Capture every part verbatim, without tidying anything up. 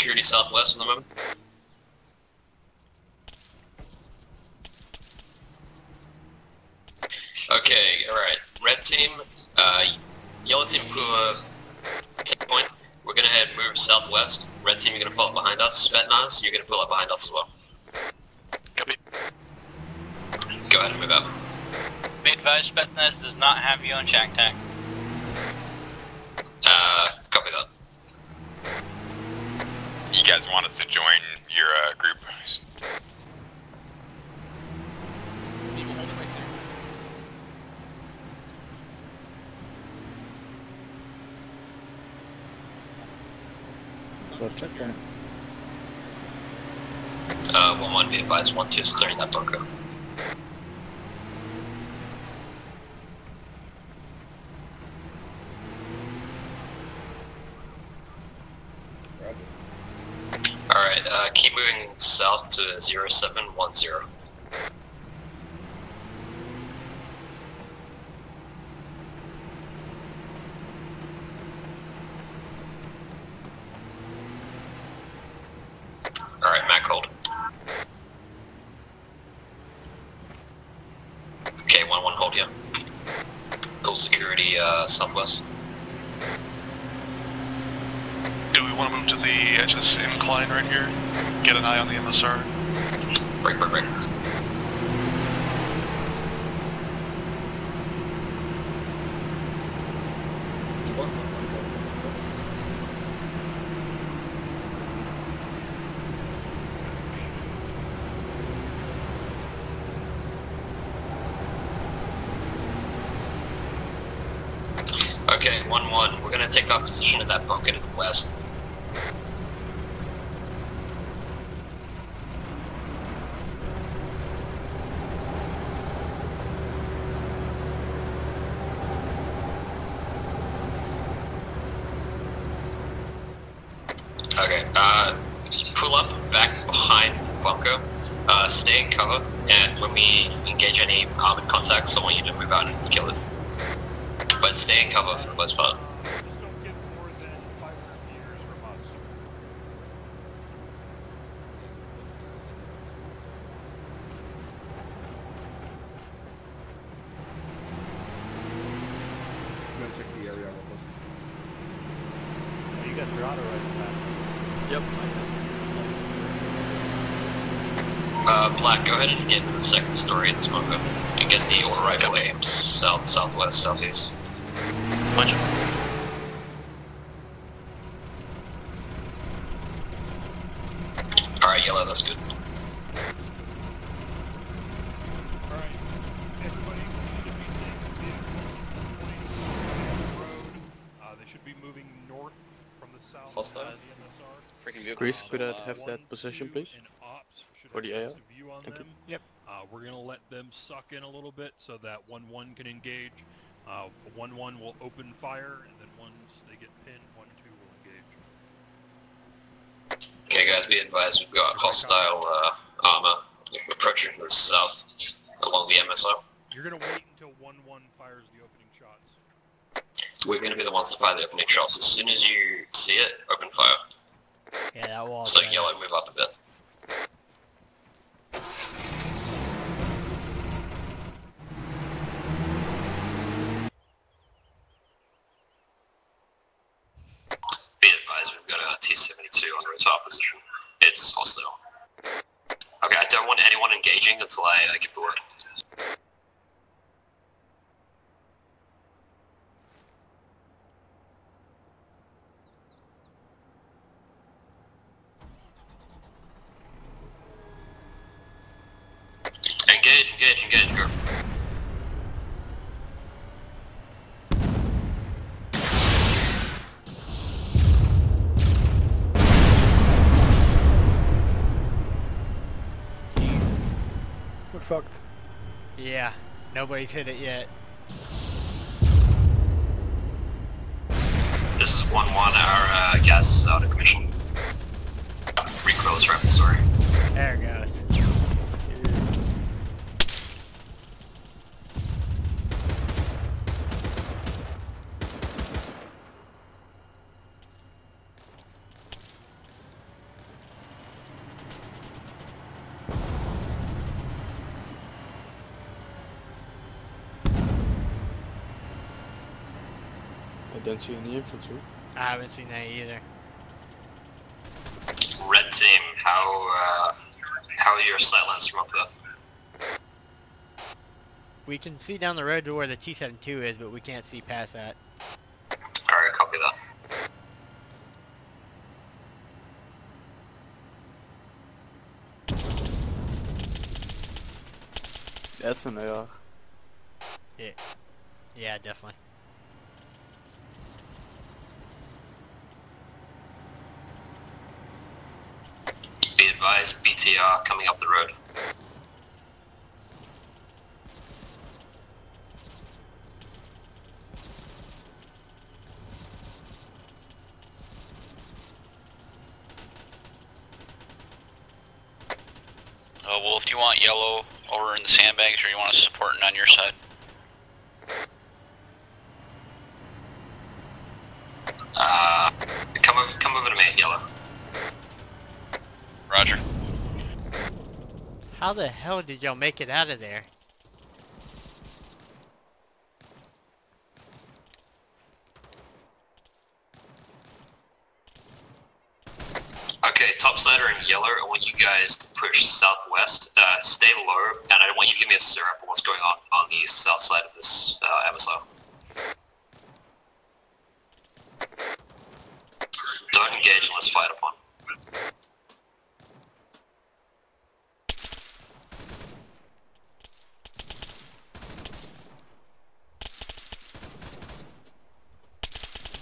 Security Southwest for the moment. Okay, alright. Red team, uh, yellow team Puma, take point. We're gonna head move southwest. Red team, you're gonna pull up behind us. Spetnaz, you're gonna pull up behind us as well. Copy. Go ahead and move up. Be advised, Spetnaz does not have you on Shack Tack. Uh, copy that. You guys want us to join your uh, group? Checker. Uh, one one be advised, one two is clearing that bunker. Alright, uh, keep moving south to zero seven one zero. Uh, southwest. Do we want to move to the edge of this incline right here? Get an eye on the M S R? Break, break, break. Okay, one one, we're gonna take our position at that bunker to the west. Okay, uh, pull up back behind the bunker, uh, stay in cover, and when we engage any armored contacts, I want you to move out and kill it. But stay in cover for the most part. Just don't get more than five hundred meters from us. I'm gonna check the area real quick. Oh, you got your auto right in the back. Yep. Uh, Black, go ahead and get to the second story in the smoker and get the auto rifle aims south, southwest, southeast. Roger. Alright, yellow, that's good. Alright, everybody should be taking vehicles on the road. Uh, they should be moving north from the south of the M S R. Greece, could I have that position, please? For the A O? Thank you. Yep. Uh, we're going to let them suck in a little bit so that one one can engage. Uh, one one will open fire, and then once they get pinned, one two will engage. Okay guys, be advised, we've got hostile uh, armor approaching the south along the M S R. You're going to wait until one one fires the opening shots. We're going to be the ones to fire the opening shots. As soon as you see it, open fire. Yeah, that wall. So bad. Yellow, move up a bit. T seventy-two on the top position. It's hostile. Okay, I don't want anyone engaging until I uh, give the word. Engage, engage, engage, group. Fucked. Yeah, nobody's hit it yet. This is one one, our uh, gas is out of commission. Recoil is rifle, sorry. There it goes. don't see any infantry. I haven't seen that either. Red team, how uh, how are your sightlines from up there? We can see down the road to where the T seventy-two is, but we can't see past that. Alright, copy that. That's an A R. Yeah. Yeah, definitely. Be advised, B T R coming up the road. Uh, well, if you want yellow over in the sandbags, or you want us supporting on your side? Uh, come over, come over to me, yellow. Roger. How the hell did y'all make it out of there? Okay, topside are in yellow. I want you guys to push southwest, uh, stay low, and I want you to give me a syrup on what's going on on the south side of this uh, M S R. Don't engage unless fired upon.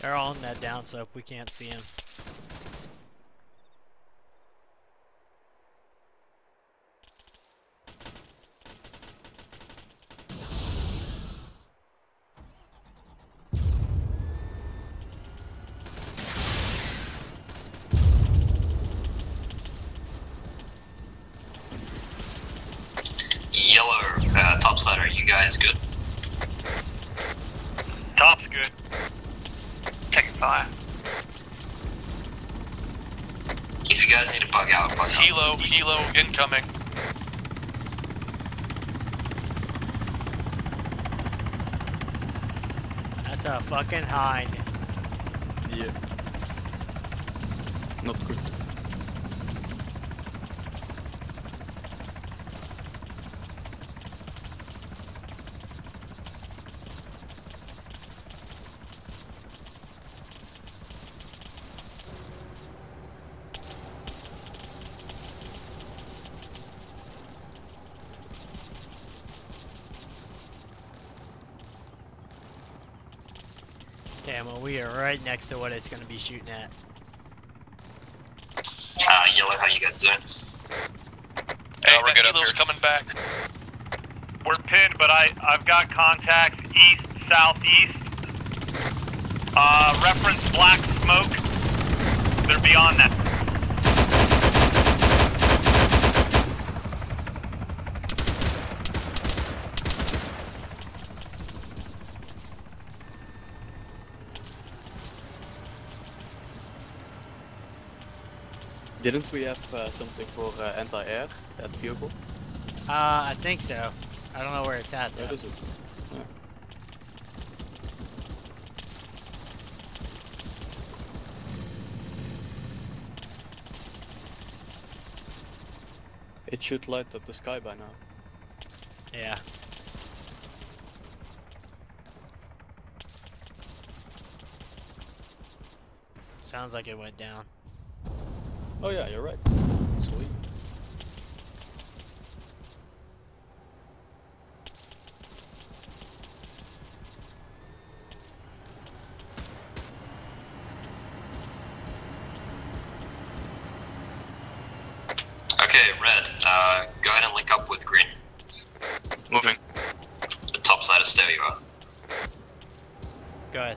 They're all on that downslope, we can't see him. Kilo incoming. That's a fucking hind. Yeah. Not good. Well, we are right next to what it's going to be shooting at. Ah, uh, yellow, how you guys doing? Hey, uh, we're good up here. Coming back. We're pinned, but I, I've got contacts east, southeast. Uh, reference black smoke. They're beyond that. Didn't we have uh, something for uh, anti-air, that vehicle? Uh, I think so. I don't know where it's at though. Where is it? Yeah. It should light up the sky by now. Yeah. Sounds like it went down. Oh yeah, you're right. Sweet. Okay, red. Uh, go ahead and link up with green. Moving. The top side of stereo. Go ahead.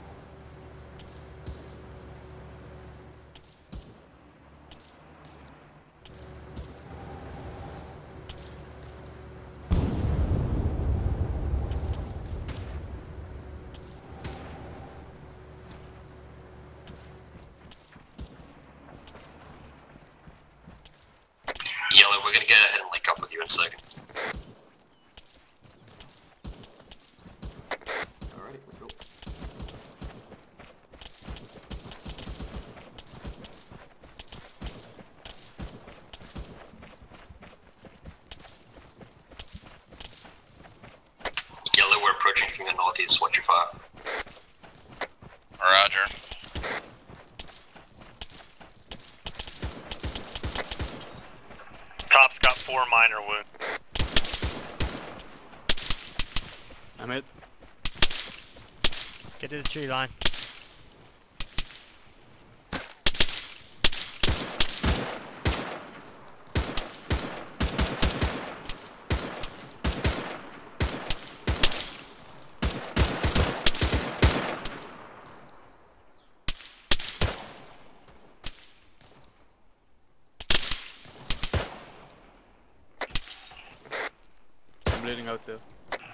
approaching from the northeast, watch your fire. Roger. Top's got four minor wounds. I'm hit. Get to the tree line. Bleeding out too.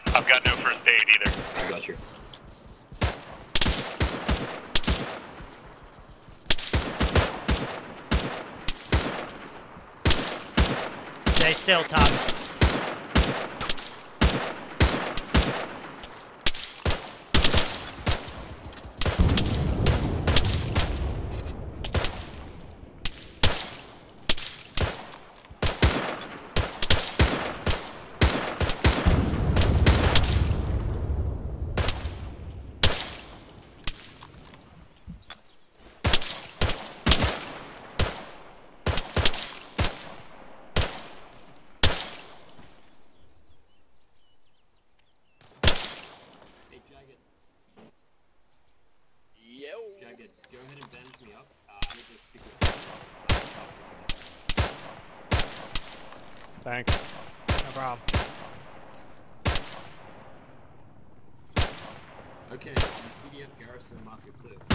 I've got no first aid either. I got you. Stay still, Tom. Thanks. No problem. Okay, it's the C D F garrison market clip.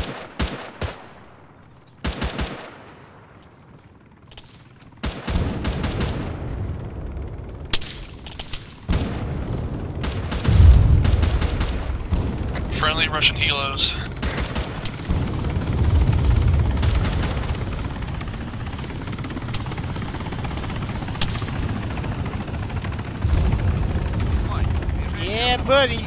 Friendly Russian helos. Buddy. Get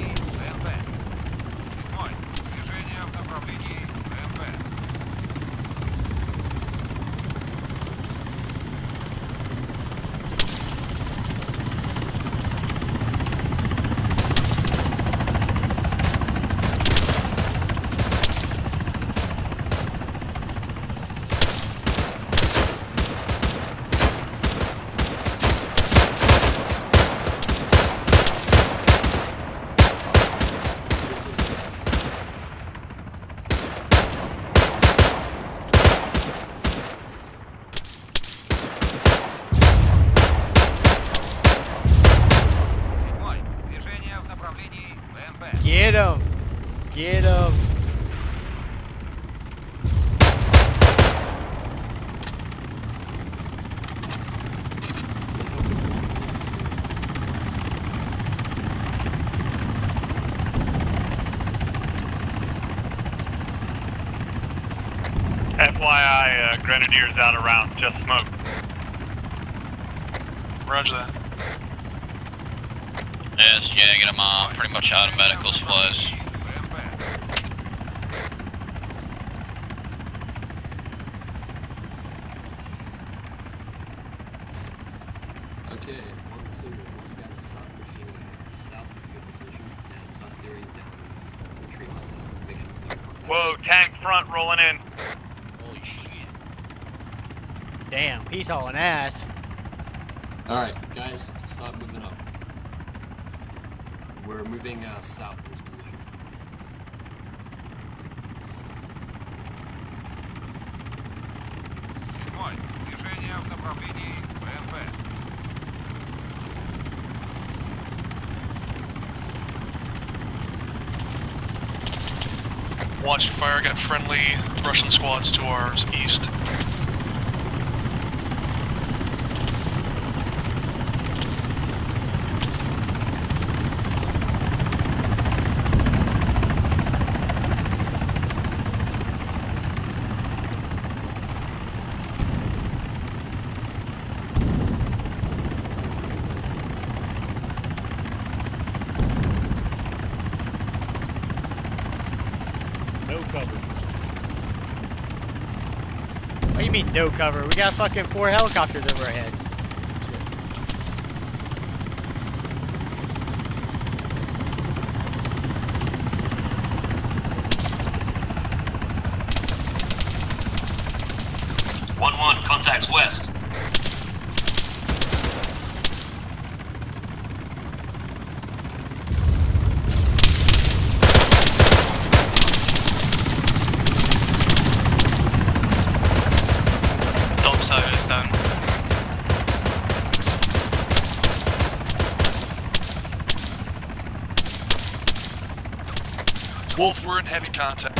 him! Get him! F Y I, uh, Grenadiers out of rounds, just smoke. Roger that. Yes, yeah, get them all pretty much out of medical supplies. Okay, one, two, you guys to stop pushing south of your position, down south area, down the tree line, make sure it's not contact. Whoa, tank front rolling in. Holy shit. Damn, he's hauling ass. Alright, guys, stop moving up. We're moving uh, south of this position. Watch the fire, got friendly Russian squads to our east. What do you mean no cover? We got fucking four helicopters overhead. one one, contacts west. Wolf, we're in heavy contact.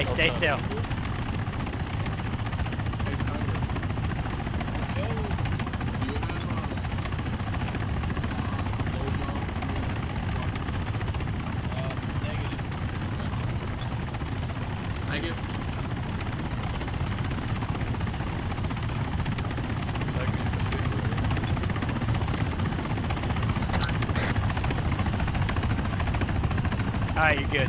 No hey, stay still. Alright, you're good.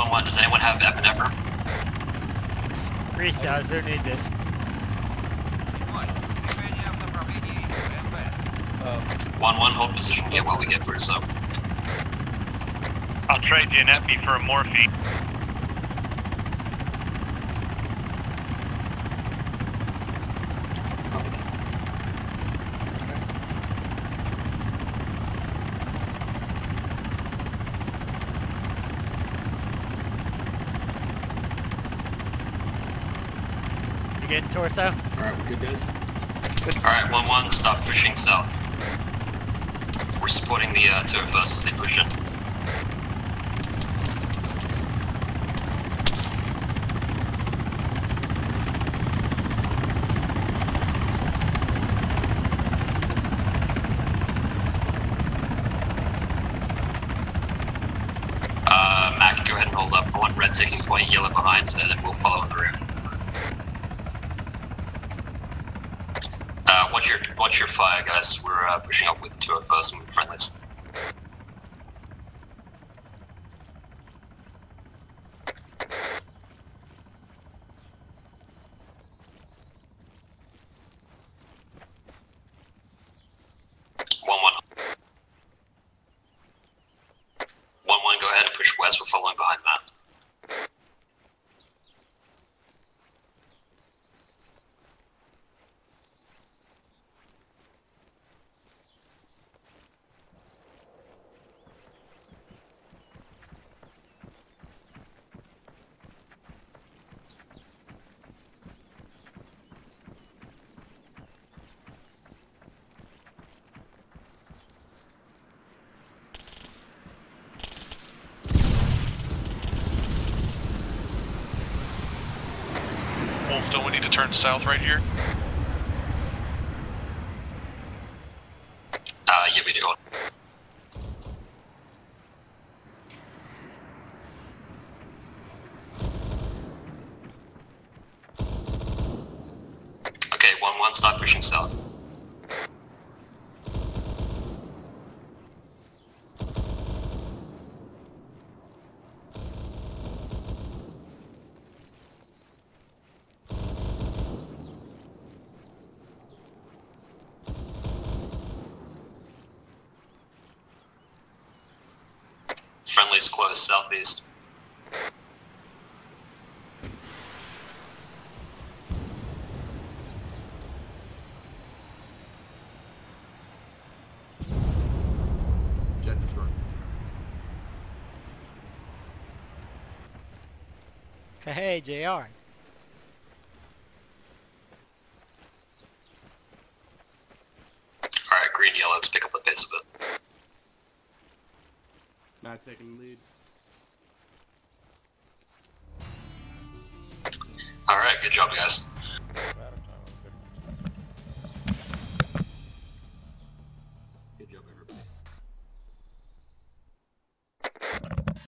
one one, does anyone have epinephrine? Reese does, who needs it? one one, hold position, get what we get for yourself. I'll trade you an epi for a Morphe. Good, torso. Alright, we're good, guys. Alright, one one, stop pushing south. We're supporting the uh, two of us as they push in. Uh, Mac, go ahead and hold up. I want red taking point, yellow behind, and then we'll follow in the rear. Watch your, watch your fire, guys. We're uh, pushing up with two of us and friendlies. one one. one one, go ahead and push west. We're following behind Matt. Don't we need to turn south right here? Uh, yeah, we do. Okay, one one, stop pushing south. Friendly's close, southeast. Jennifer, Hey, J R. Alright, green, yellow, let's pick up the pace a bit. Matt taking the lead. Alright, good job, guys. Good job, everybody.